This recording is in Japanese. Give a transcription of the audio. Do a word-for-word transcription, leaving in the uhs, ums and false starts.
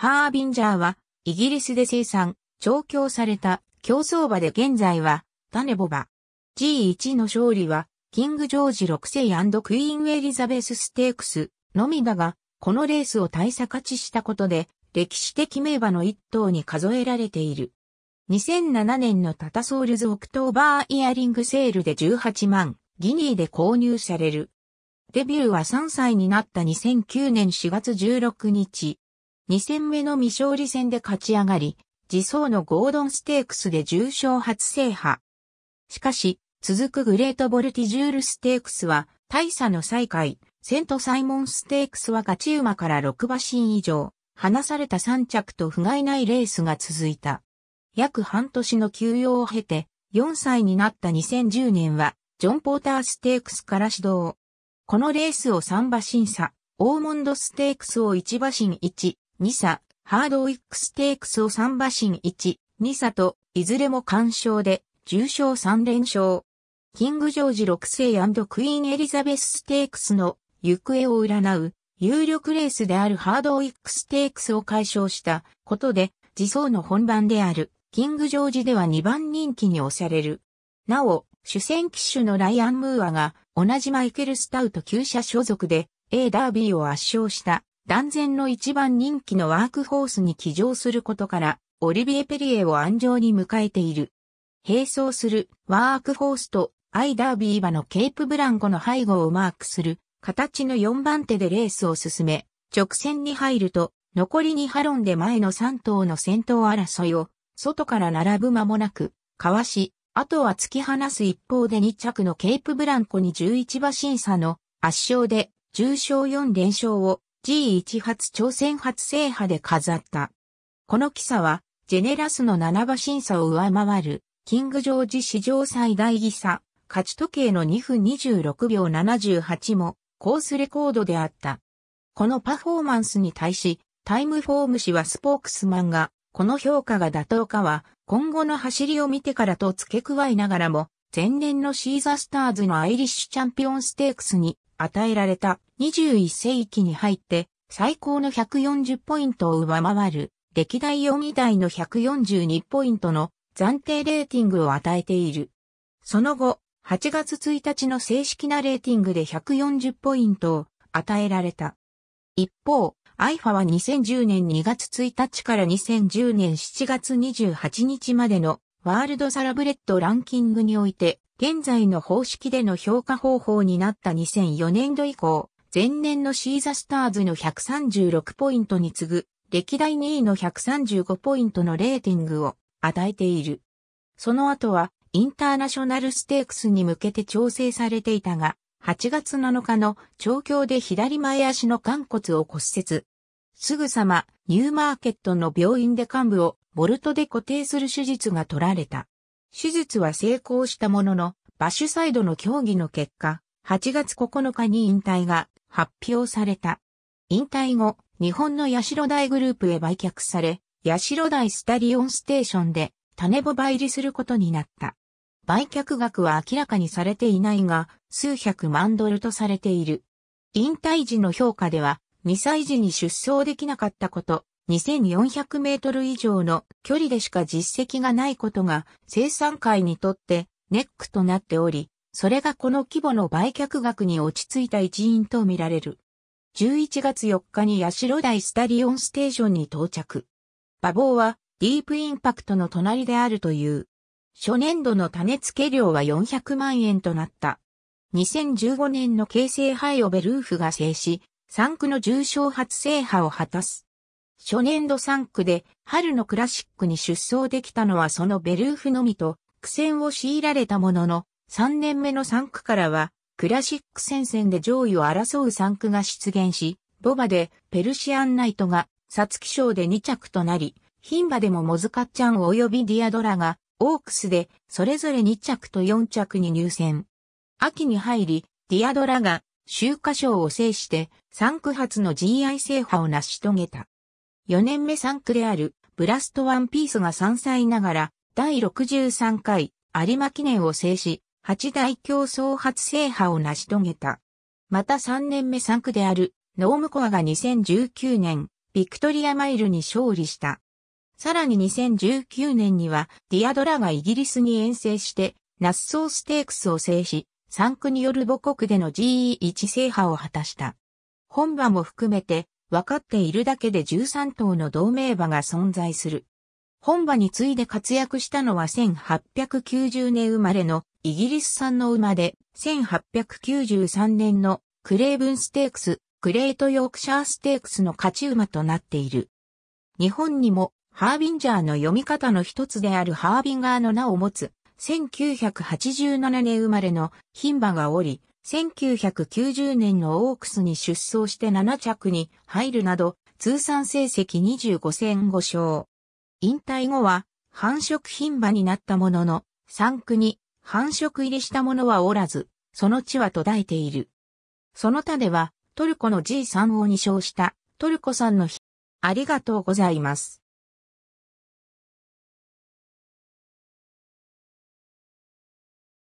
ハービンジャーは、イギリスで生産、調教された、競走馬で現在は、種牡馬。ジーワン の勝利は、キング・ジョージろく世&クイーン・エリザベス・ステークスのみだが、このレースを大差勝ちしたことで、歴史的名馬の一頭に数えられている。にせんななねんのタタソールズオクトーバーイヤリングセールでじゅうはちまんギニーで購入される。デビューはさんさいになったにせんきゅうねんしがつじゅうろくにち。にせんめの未勝利戦で勝ち上がり、次走のゴードンステークスで重賞初制覇。しかし、続くグレートボルティジュールステークスは、大差の最下位、セントサイモンステークスは勝ち馬からろくばしん以上、離されたさんちゃくと不甲斐ないレースが続いた。約半年の休養を経て、よんさいになったにせんじゅうねんは、ジョン・ポーターステークスから始動。このレースをさんばしんさ、オーモンドステークスをいちばしんいち、にさ、ハードウィックステークスをさんばしんいち、にさと、いずれも完勝で、重賞さんれんしょう。キング・ジョージろく世&クイーン・エリザベス・ステークスの行方を占う有力レースであるハードウィックステークスを解消したことで、次走の本番であるキング・ジョージではにばんにんきに押される。なお、主戦騎手のライアン・ムーアが同じマイケル・スタウト厩舎所属で エー ダービーを圧勝した断然のいちばんにんきのワークホースに騎乗することから、オリビエ・ペリエを鞍上に迎えている。並走するワークホースとアイダービー馬のケープブランコの背後をマークする形のよんばんてでレースを進め、直線に入ると残りにハロンで前のさんとうの先頭争いを外から並ぶ間もなく、かわし、あとは突き放す一方でにちゃくのケープブランコにじゅういちばしんさの圧勝で重賞よんれんしょうを ジーワン 初挑戦初制覇で飾った。この奇差はジェネラスのななばしんさを上回る。キングジョージ史上最大儀差、勝ち時計のにふんにじゅうろくびょうななじゅうはちもコースレコードであった。このパフォーマンスに対し、タイムフォーム誌はスポークスマンが、この評価が妥当かは、今後の走りを見てからと付け加えながらも、前年のシーザースターズのアイリッシュチャンピオンステークスに与えられたにじゅういっせいきに入って、最高のひゃくよんじゅうポイントを上回る、歴代よんいだいのひゃくよんじゅうにポイントの、暫定レーティングを与えている。その後、はちがつついたちの正式なレーティングでひゃくよんじゅうポイントを与えられた。一方、アイファはにせんじゅうねんにがつついたちからにせんじゅうねんしちがつにじゅうはちにちまでのワールドサラブレッドランキングにおいて、現在の方式での評価方法になったにせんよねんど以降、前年のシーザスターズのひゃくさんじゅうろくポイントに次ぐ、歴代にいのひゃくさんじゅうごポイントのレーティングを、与えている。その後は、インターナショナルステークスに向けて調整されていたが、はちがつなのかの調教で左前足の寛骨を骨折。すぐさま、ニューマーケットの病院で患部をボルトで固定する手術が取られた。手術は成功したものの、馬主サイドの協議の結果、はちがつここのかに引退が発表された。引退後、日本の八代大グループへ売却され、八代大スタリオンステーションで種牡馬入りすることになった。売却額は明らかにされていないが、数百万ドルとされている。引退時の評価では、にさい時に出走できなかったこと、にせんよんひゃくメートル以上の距離でしか実績がないことが、生産界にとってネックとなっており、それがこの規模の売却額に落ち着いた一因とみられる。じゅういちがつよっかに八代大スタリオンステーションに到着。馬房はディープインパクトの隣であるという。初年度の種付け料はよんひゃくまんえんとなった。にせんじゅうごねんの京成杯をベルーフが制し、さんくの重賞初制覇を果たす。初年度さんくで春のクラシックに出走できたのはそのベルーフのみと苦戦を強いられたものの、さんねんめのさんくからはクラシック戦線で上位を争うさんくが出現し、牡馬でペルシアンナイトが、皐月賞でにちゃくとなり、牝馬でもモズカッチャン及びディアドラが、オークスでそれぞれにちゃくとよんちゃくに入選。秋に入り、ディアドラが秋華賞を制してさんく初の ジーワン 制覇を成し遂げた。よねんめさんくであるブラストワンピースがさんさいながら第ろくじゅうさんかい有馬記念を制し、はちだいきょうそう初制覇を成し遂げた。またさんねんめさんくであるノームコアがにせんじゅうきゅうねん、ビクトリアマイルに勝利した。さらににせんじゅうきゅうねんにはディアドラがイギリスに遠征してナッソーステークスを制し、産駒による母国での ジーワン 制覇を果たした。本馬も含めて分かっているだけでじゅうさん頭の同名馬が存在する。本馬に次いで活躍したのはせんはっぴゃくきゅうじゅうねん生まれのイギリス産の馬で、せんはっぴゃくきゅうじゅうさんねんのクレイブンステークス、グレートヨークシャーステークスの勝ち馬となっている。日本にもハービンジャーの読み方の一つであるハービンガーの名を持つせんきゅうひゃくはちじゅうななねん生まれの牝馬がおり、せんきゅうひゃくきゅうじゅうねんのオークスに出走してなな着に入るなど、通算成績にじゅうご戦ご勝。引退後は繁殖牝馬になったものの、産駒に繁殖入りしたものはおらず、その地は途絶えている。その他ではトルコの ジースリー をに勝したトルコ産の牝。ありがとうございます。